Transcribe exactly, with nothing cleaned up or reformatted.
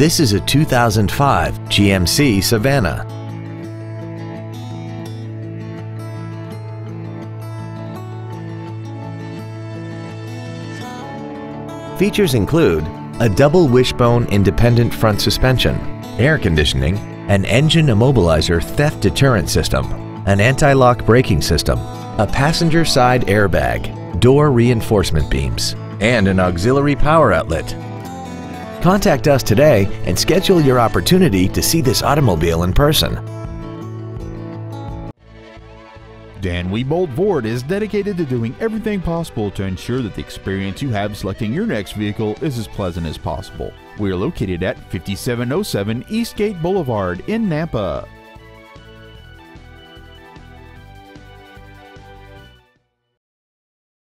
This is a two thousand five G M C Savannah. Features include a double wishbone independent front suspension, air conditioning, an engine immobilizer theft deterrent system, an anti-lock braking system, a passenger side airbag, door reinforcement beams, and an auxiliary power outlet. Contact us today and schedule your opportunity to see this automobile in person. Dan Wiebold Ford is dedicated to doing everything possible to ensure that the experience you have selecting your next vehicle is as pleasant as possible. We are located at fifty-seven oh seven Eastgate Boulevard in Nampa.